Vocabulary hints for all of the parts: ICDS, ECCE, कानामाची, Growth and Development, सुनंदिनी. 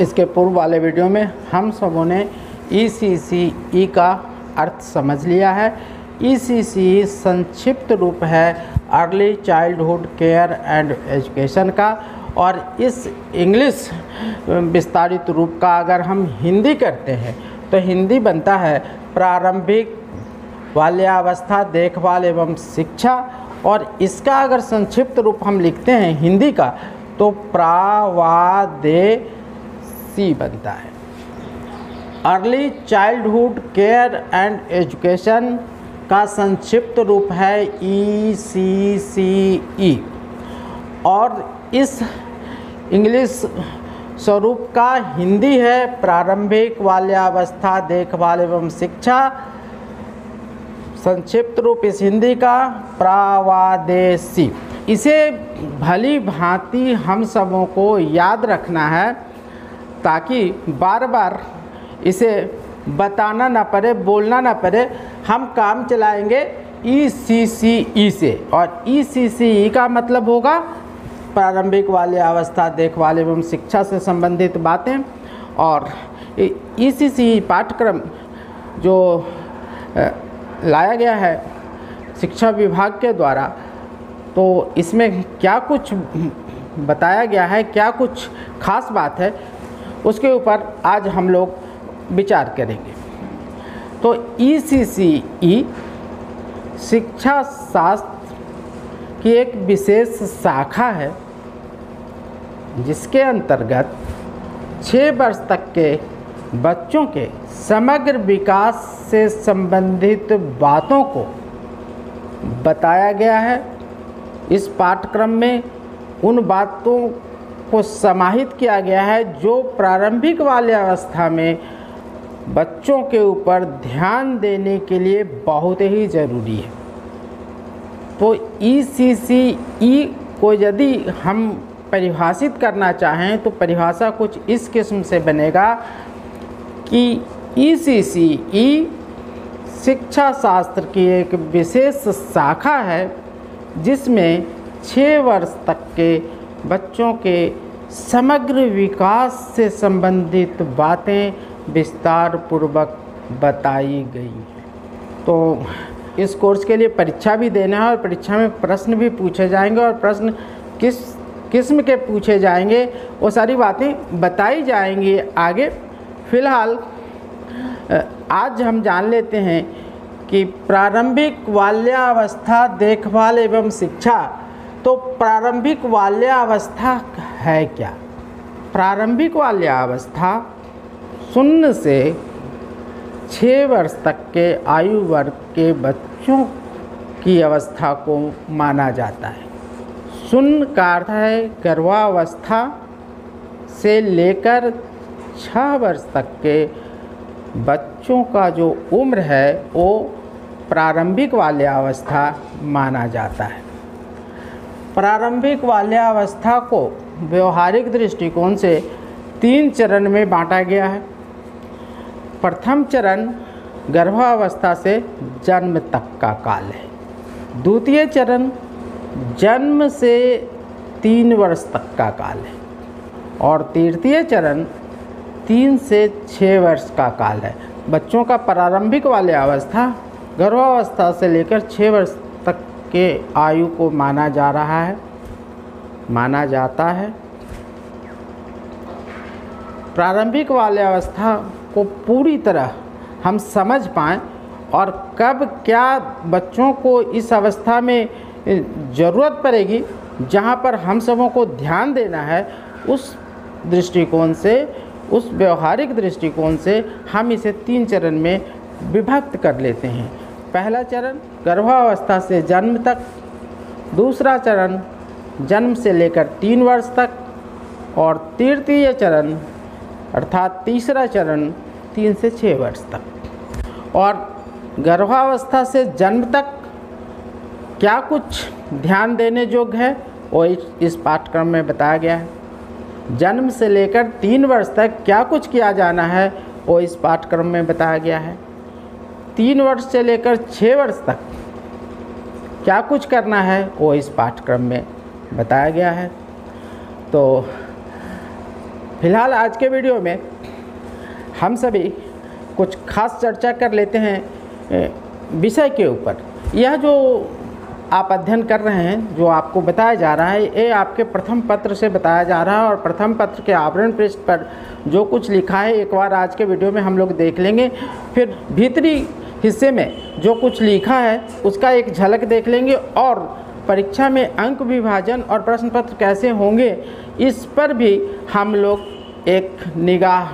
इसके पूर्व वाले वीडियो में हम सबों ने ECCE का अर्थ समझ लिया है। ECCE संक्षिप्त रूप है early childhood care and education का, और इस इंग्लिश विस्तारित रूप का अगर हम हिंदी करते हैं तो हिंदी बनता है प्रारंभिक बाल्यावस्था देखभाल एवं शिक्षा। और इसका अगर संक्षिप्त रूप हम लिखते हैं हिंदी का तो प्रावादेसी बनता है। Early childhood care and education का संक्षिप्त रूप है ECCE, और इस इंग्लिश स्वरूप का हिंदी है प्रारंभिक बाल्यावस्था देखभाल एवं शिक्षा। संक्षिप्त रूप इस हिंदी का प्रावादेसी। इसे भली भांति हम सबों को याद रखना है ताकि बार बार इसे बताना ना पड़े, बोलना ना पड़े। हम काम चलाएंगे ECCE से, और ECCE का मतलब होगा प्रारंभिक बाल्यावस्था देखभाल एवं शिक्षा से संबंधित बातें। और ECCE पाठ्यक्रम जो लाया गया है शिक्षा विभाग के द्वारा, तो इसमें क्या कुछ बताया गया है, क्या कुछ खास बात है, उसके ऊपर आज हम लोग विचार करेंगे। तो ECCE शिक्षा शास्त्र की एक विशेष शाखा है जिसके अंतर्गत 6 वर्ष तक के बच्चों के समग्र विकास से संबंधित बातों को बताया गया है। इस पाठ्यक्रम में उन बातों को समाहित किया गया है जो प्रारंभिक बाल्यावस्था में बच्चों के ऊपर ध्यान देने के लिए बहुत ही ज़रूरी है। तो ECCE को यदि हम परिभाषित करना चाहें तो परिभाषा कुछ इस किस्म से बनेगा कि ECCE शिक्षा शास्त्र की एक विशेष शाखा है जिसमें 6 वर्ष तक के बच्चों के समग्र विकास से संबंधित बातें विस्तार पूर्वक बताई गई हैं। तो इस कोर्स के लिए परीक्षा भी देना है और परीक्षा में प्रश्न भी पूछे जाएंगे, और प्रश्न किस किस्म के पूछे जाएंगे वो सारी बातें बताई जाएंगी आगे। फिलहाल आज हम जान लेते हैं कि प्रारंभिक बाल्यावस्था देखभाल एवं शिक्षा। तो प्रारंभिक बाल्यावस्था है क्या? प्रारंभिक बाल्यावस्था 0 से 6 वर्ष तक के आयु वर्ग के बच्चों की अवस्था को माना जाता है। 0 का अर्थ है गर्भावस्था से लेकर 6 वर्ष तक के बच्चों का जो उम्र है वो प्रारंभिक बाल्यावस्था माना जाता है। प्रारंभिक बाल्यावस्था को व्यवहारिक दृष्टिकोण से 3 चरण में बांटा गया है। प्रथम चरण गर्भावस्था से जन्म तक का काल है। द्वितीय चरण जन्म से 3 वर्ष तक का काल है, और तृतीय चरण 3 से 6 वर्ष का काल है। बच्चों का प्रारंभिक बाल्यावस्था गर्भावस्था से लेकर 6 वर्ष तक के आयु को माना जाता है। प्रारंभिक बाल्यावस्था को पूरी तरह हम समझ पाएँ और कब क्या बच्चों को इस अवस्था में ज़रूरत पड़ेगी, जहाँ पर हम सबों को ध्यान देना है, उस व्यवहारिक दृष्टिकोण से हम इसे 3 चरण में विभक्त कर लेते हैं। पहला चरण गर्भावस्था से जन्म तक, दूसरा चरण जन्म से लेकर 3 वर्ष तक, और तृतीय चरण अर्थात तीसरा चरण 3 से 6 वर्ष तक। और गर्भावस्था से जन्म तक क्या कुछ ध्यान देने योग्य है वो इस पाठ्यक्रम में बताया गया है। जन्म से लेकर 3 वर्ष तक क्या कुछ किया जाना है वो इस पाठ्यक्रम में बताया गया है। 3 वर्ष से लेकर 6 वर्ष तक क्या कुछ करना है वो इस पाठ्यक्रम में बताया गया है। तो फिलहाल आज के वीडियो में हम सभी कुछ खास चर्चा कर लेते हैं विषय के ऊपर। यह जो आप अध्ययन कर रहे हैं, जो आपको बताया जा रहा है, ये आपके प्रथम पत्र से बताया जा रहा है और प्रथम पत्र के आवरण पृष्ठ पर जो कुछ लिखा है एक बार आज के वीडियो में हम लोग देख लेंगे। फिर भीतरी हिस्से में जो कुछ लिखा है उसका एक झलक देख लेंगे और परीक्षा में अंक विभाजन और प्रश्न पत्र कैसे होंगे इस पर भी हम लोग एक निगाह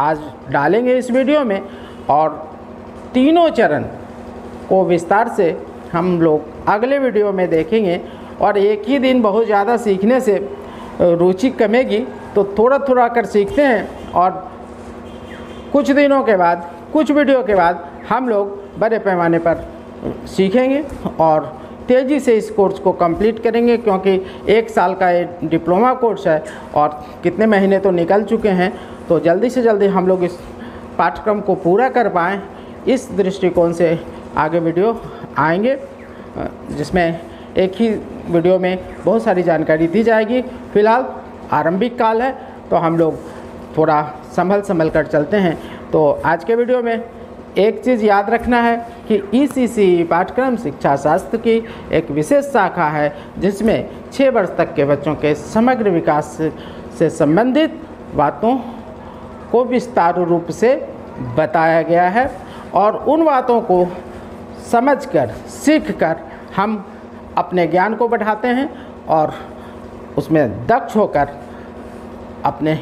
आज डालेंगे इस वीडियो में, और तीनों चरण को विस्तार से हम लोग अगले वीडियो में देखेंगे। और एक ही दिन बहुत ज़्यादा सीखने से रुचि कमेगी, तो थोड़ा थोड़ा कर सीखते हैं और कुछ दिनों के बाद, कुछ वीडियो के बाद हम लोग बड़े पैमाने पर सीखेंगे और तेज़ी से इस कोर्स को कंप्लीट करेंगे, क्योंकि एक साल का ये डिप्लोमा कोर्स है और कितने महीने तो निकल चुके हैं। तो जल्दी से जल्दी हम लोग इस पाठ्यक्रम को पूरा कर पाएँ, इस दृष्टिकोण से आगे वीडियो आएंगे, जिसमें एक ही वीडियो में बहुत सारी जानकारी दी जाएगी। फिलहाल आरंभिक काल है तो हम लोग थोड़ा संभल कर चलते हैं। तो आज के वीडियो में एक चीज़ याद रखना है कि ECCE पाठ्यक्रम शिक्षा शास्त्र की एक विशेष शाखा है, जिसमें 6 वर्ष तक के बच्चों के समग्र विकास से संबंधित बातों को विस्तार रूप से बताया गया है और उन बातों को समझकर, सीखकर हम अपने ज्ञान को बढ़ाते हैं और उसमें दक्ष होकर अपने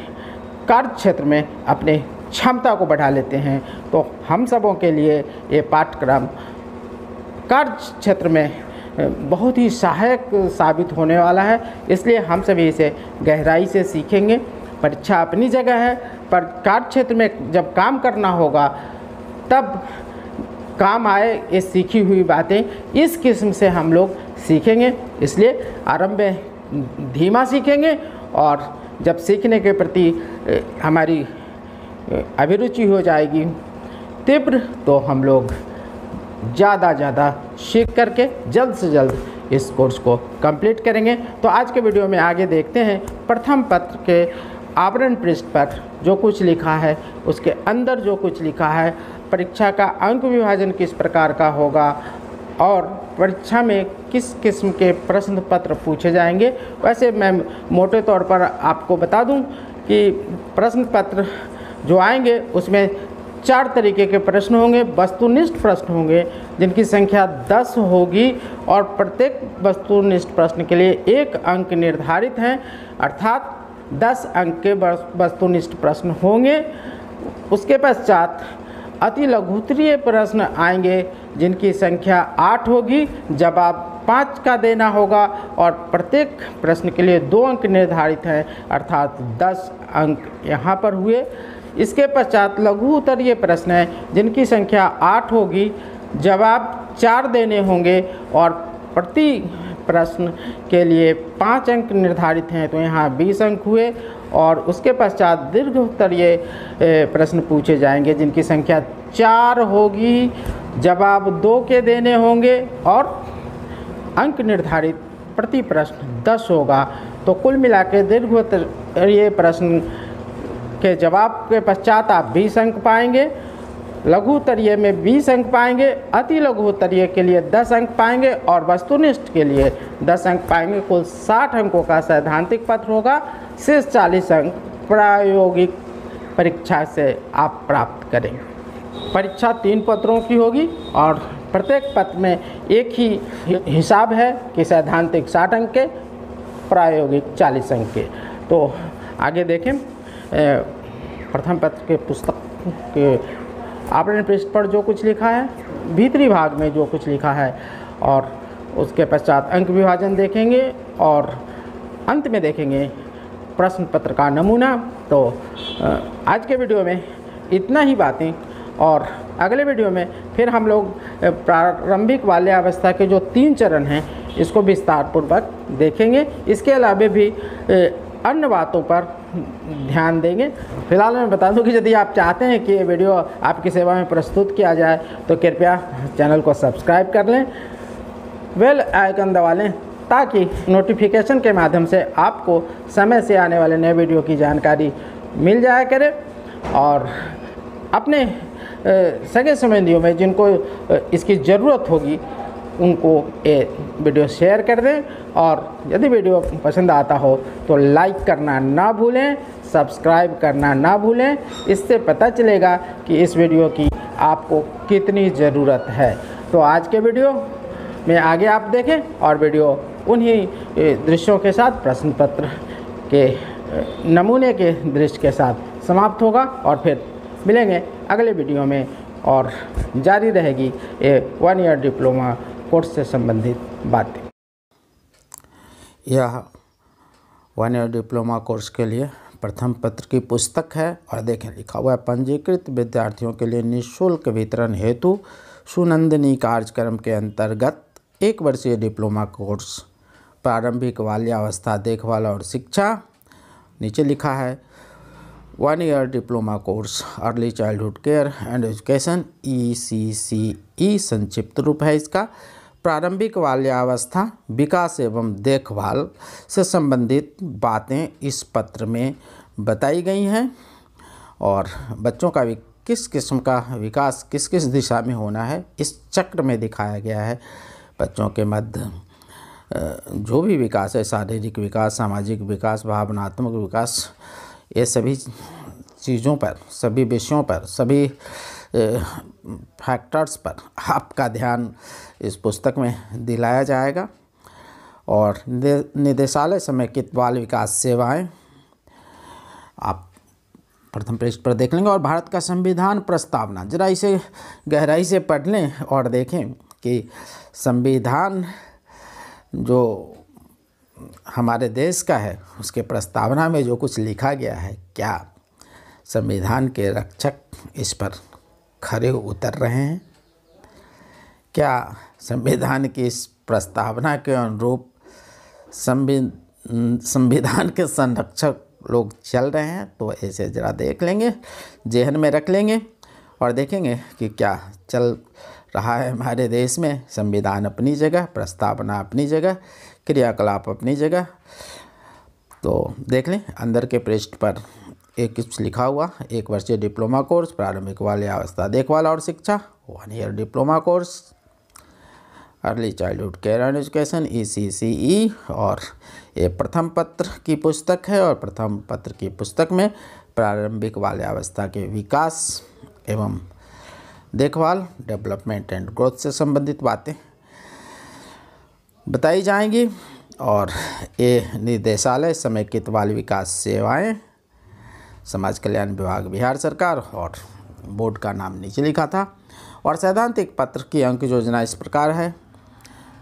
कार्य क्षेत्र में अपनी क्षमता को बढ़ा लेते हैं। तो हम सबों के लिए ये पाठ्यक्रम कार्य क्षेत्र में बहुत ही सहायक साबित होने वाला है, इसलिए हम सभी इसे गहराई से सीखेंगे। परीक्षा अपनी जगह है, पर कार्य क्षेत्र में जब काम करना होगा तब काम आए ये सीखी हुई बातें, इस किस्म से हम लोग सीखेंगे। इसलिए आरंभ में धीमा सीखेंगे और जब सीखने के प्रति हमारी अभिरुचि हो जाएगी तीव्र, तो हम लोग ज़्यादा सीख करके जल्द से जल्द इस कोर्स को कंप्लीट करेंगे। तो आज के वीडियो में आगे देखते हैं प्रथम पत्र के आवरण पृष्ठ पर जो कुछ लिखा है, उसके अंदर जो कुछ लिखा है, परीक्षा का अंक विभाजन किस प्रकार का होगा और परीक्षा में किस किस्म के प्रश्न पत्र पूछे जाएंगे। वैसे मैं मोटे तौर पर आपको बता दूं कि प्रश्न पत्र जो आएंगे उसमें 4 तरीके के प्रश्न होंगे। वस्तुनिष्ठ प्रश्न होंगे जिनकी संख्या 10 होगी और प्रत्येक वस्तुनिष्ठ प्रश्न के लिए 1 अंक निर्धारित हैं, अर्थात 10 अंक के वस्तुनिष्ठ प्रश्न होंगे। उसके पश्चात अति लघुत्तरीय प्रश्न आएंगे जिनकी संख्या 8 होगी, जवाब 5 का देना होगा और प्रत्येक प्रश्न के लिए 2 अंक निर्धारित हैं, अर्थात 10 अंक यहाँ पर हुए। इसके पश्चात लघु उत्तरीय प्रश्न हैं जिनकी संख्या 8 होगी, जवाब 4 देने होंगे और प्रति प्रश्न के लिए 5 अंक निर्धारित हैं, तो यहाँ 20 अंक हुए। और उसके पश्चात दीर्घ उत्तरीय प्रश्न पूछे जाएंगे जिनकी संख्या 4 होगी, जवाब 2 के देने होंगे और अंक निर्धारित प्रति प्रश्न 10 होगा। तो कुल मिलाकर दीर्घ उत्तरीय प्रश्न के जवाब के पश्चात आप 20 अंक पाएंगे, लघुत्तरीय में 20 अंक पाएंगे, अति लघुत्तरीय के लिए 10 अंक पाएंगे और वस्तुनिष्ठ के लिए 10 अंक पाएंगे। कुल 60 अंकों का सैद्धांतिक पत्र होगा, शेष 40 अंक प्रायोगिक परीक्षा से आप प्राप्त करेंगे। परीक्षा 3 पत्रों की होगी और प्रत्येक पत्र में एक ही हिसाब है कि सैद्धांतिक 60 अंक के, प्रायोगिक 40 अंक के। तो आगे देखें प्रथम पत्र के पुस्तक के आवरण पृष्ठ पर जो कुछ लिखा है, भीतरी भाग में जो कुछ लिखा है, और उसके पश्चात अंक विभाजन देखेंगे और अंत में देखेंगे प्रश्न पत्र का नमूना। तो आज के वीडियो में इतना ही बातें, और अगले वीडियो में फिर हम लोग प्रारंभिक बाल्यावस्था के जो 3 चरण हैं इसको विस्तारपूर्वक देखेंगे। इसके अलावा भी अन्य बातों पर ध्यान देंगे। फिलहाल मैं बता दूं कि यदि आप चाहते हैं कि ये वीडियो आपकी सेवा में प्रस्तुत किया जाए तो कृपया चैनल को सब्सक्राइब कर लें, बेल आइकन दबा लें, ताकि नोटिफिकेशन के माध्यम से आपको समय से आने वाले नए वीडियो की जानकारी मिल जाया करे। और अपने सगे संबंधियों में जिनको इसकी ज़रूरत होगी उनको ये वीडियो शेयर कर दें, और यदि वीडियो पसंद आता हो तो लाइक करना ना भूलें, सब्सक्राइब करना ना भूलें। इससे पता चलेगा कि इस वीडियो की आपको कितनी ज़रूरत है। तो आज के वीडियो में आगे आप देखें और वीडियो उन्हीं दृश्यों के साथ, प्रश्न पत्र के नमूने के दृश्य के साथ समाप्त होगा, और फिर मिलेंगे अगले वीडियो में और जारी रहेगी ये 1 ईयर डिप्लोमा कोर्स से संबंधित बातें। यह 1 ईयर डिप्लोमा कोर्स के लिए प्रथम पत्र की पुस्तक है, और देखें लिखा हुआ है, पंजीकृत विद्यार्थियों के लिए निःशुल्क वितरण हेतु सुनंदिनी कार्यक्रम के अंतर्गत 1 वर्षीय डिप्लोमा कोर्स प्रारंभिक बाल्यावस्था देखभाल और शिक्षा। नीचे लिखा है 1 year diploma course early childhood care and education ECCE संक्षिप्त रूप है इसका, प्रारंभिक बाल्यावस्था विकास एवं देखभाल से संबंधित बातें इस पत्र में बताई गई हैं। और बच्चों का किस किस्म का विकास किस किस दिशा में होना है इस चक्र में दिखाया गया है। बच्चों के मध्य जो भी विकास है, शारीरिक विकास, सामाजिक विकास, भावनात्मक विकास, ये सभी चीज़ों पर, सभी विषयों पर, सभी फैक्टर्स पर आपका ध्यान इस पुस्तक में दिलाया जाएगा। और निदेशालय समेकित बाल विकास सेवाएं आप प्रथम पृष्ठ पर देख लेंगे। और भारत का संविधान प्रस्तावना, जरा इसे गहराई से पढ़ लें और देखें कि संविधान जो हमारे देश का है उसके प्रस्तावना में जो कुछ लिखा गया है, क्या संविधान के रक्षक इस पर खरे उतर रहे हैं? क्या संविधान की इस प्रस्तावना के अनुरूप संविधान के संरक्षक लोग चल रहे हैं? तो ऐसे ज़रा देख लेंगे, जेहन में रख लेंगे और देखेंगे कि क्या चल रहा है हमारे देश में। संविधान अपनी जगह, प्रस्तावना अपनी जगह, क्रियाकलाप अपनी जगह। तो देख लें अंदर के पृष्ठ पर एक कुछ लिखा हुआ, 1 वर्षीय डिप्लोमा कोर्स प्रारंभिक बाल्यावस्था देखभाल और शिक्षा, 1 year diploma course early childhood care and education ECCE। और ये प्रथम पत्र की पुस्तक है, और प्रथम पत्र की पुस्तक में प्रारंभिक बाल्यावस्था के विकास एवं देखभाल, डेवलपमेंट एंड ग्रोथ से संबंधित बातें बताई जाएंगी। और ये निदेशालय समेकित बाल विकास सेवाएं, समाज कल्याण विभाग बिहार सरकार, और बोर्ड का नाम नीचे लिखा था। और सैद्धांतिक पत्र की अंक योजना इस प्रकार है,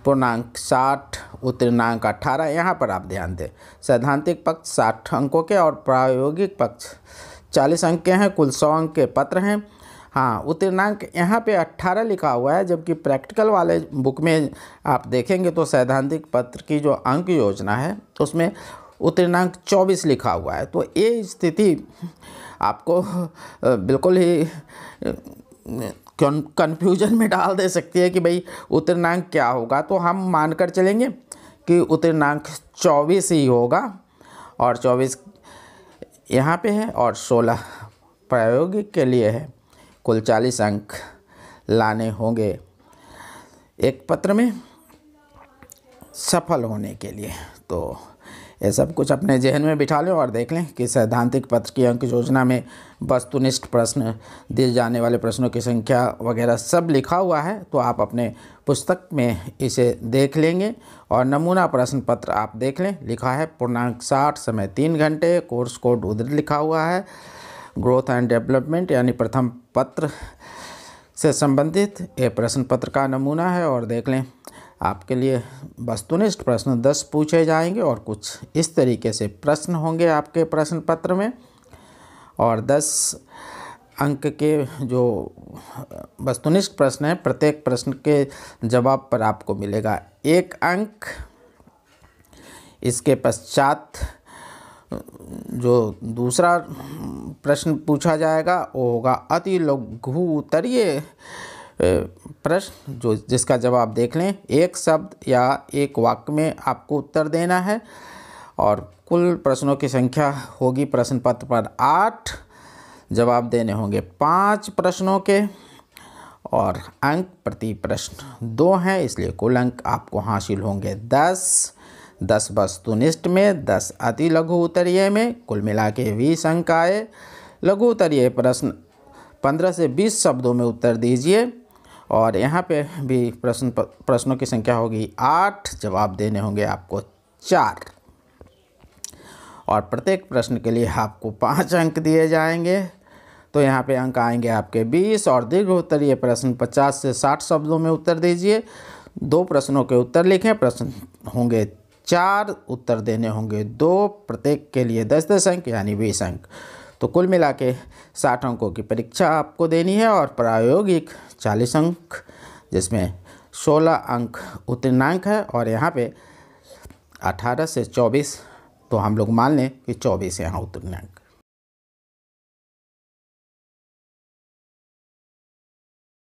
पूर्णांक 60, उत्तीर्णांक 18। यहाँ पर आप ध्यान दें, सैद्धांतिक पक्ष 60 अंकों के और प्रायोगिक पक्ष 40 अंक के हैं, कुल 100 अंक के पत्र हैं। हाँ, उत्तीर्णांक यहाँ पे 18 लिखा हुआ है, जबकि प्रैक्टिकल वाले बुक में आप देखेंगे तो सैद्धांतिक पत्र की जो अंक योजना है उसमें उत्तीर्णांक 24 लिखा हुआ है। तो ये स्थिति आपको बिल्कुल ही कन्फ्यूजन में डाल दे सकती है कि भाई उत्तीर्णांक क्या होगा। तो हम मानकर चलेंगे कि उत्तीर्णांक 24 ही होगा, और 24 यहाँ पे है और 16 प्रायोगिक के लिए है, कुल 40 अंक लाने होंगे एक पत्र में सफल होने के लिए। तो ये सब कुछ अपने जहन में बिठा लें और देख लें कि सैद्धांतिक पत्र की अंक योजना में वस्तुनिष्ठ प्रश्न, दिए जाने वाले प्रश्नों की संख्या वगैरह सब लिखा हुआ है। तो आप अपने पुस्तक में इसे देख लेंगे। और नमूना प्रश्न पत्र आप देख लें, लिखा है पूर्णांक 60, समय 3 घंटे, कोर्स कोड उधर लिखा हुआ है, ग्रोथ एंड डेवलपमेंट यानी प्रथम पत्र से संबंधित ये प्रश्न पत्र का नमूना है। और देख लें आपके लिए वस्तुनिष्ठ प्रश्न 10 पूछे जाएंगे, और कुछ इस तरीके से प्रश्न होंगे आपके प्रश्न पत्र में, और 10 अंक के जो वस्तुनिष्ठ प्रश्न हैं प्रत्येक प्रश्न के जवाब पर आपको मिलेगा 1 अंक। इसके पश्चात जो दूसरा प्रश्न पूछा जाएगा वो होगा अति लघु उत्तरीय प्रश्न, जो जिसका जवाब देख लें 1 शब्द या 1 वाक्य में आपको उत्तर देना है। और कुल प्रश्नों की संख्या होगी प्रश्न पत्र पर 8, जवाब देने होंगे 5 प्रश्नों के और अंक प्रति प्रश्न 2 हैं, इसलिए कुल अंक आपको हासिल होंगे 10 वस्तुनिष्ठ में, 10 अति लघु उत्तरीय में, कुल मिला के 20 अंक आए। लघु उत्तरीय प्रश्न 15 से 20 शब्दों में उत्तर दीजिए और यहाँ पे भी प्रश्नों की संख्या होगी 8, जवाब देने होंगे आपको 4 और प्रत्येक प्रश्न के लिए आपको 5 अंक दिए जाएंगे, तो यहाँ पे अंक आएंगे आपके 20। और दीर्घ उत्तरीय प्रश्न 50 से 60 शब्दों में उत्तर दीजिए, 2 प्रश्नों के उत्तर लिखें, प्रश्न होंगे 4, उत्तर देने होंगे 2, प्रत्येक के लिए 10-10 अंक यानी 20 अंक। तो कुल मिला के 60 अंकों की परीक्षा आपको देनी है और प्रायोगिक 40 अंक जिसमें 16 अंक उत्तीर्णांक है और यहाँ पे 18 से 24, तो हम लोग मान लें कि 24 यहाँ उत्तीर्णांक।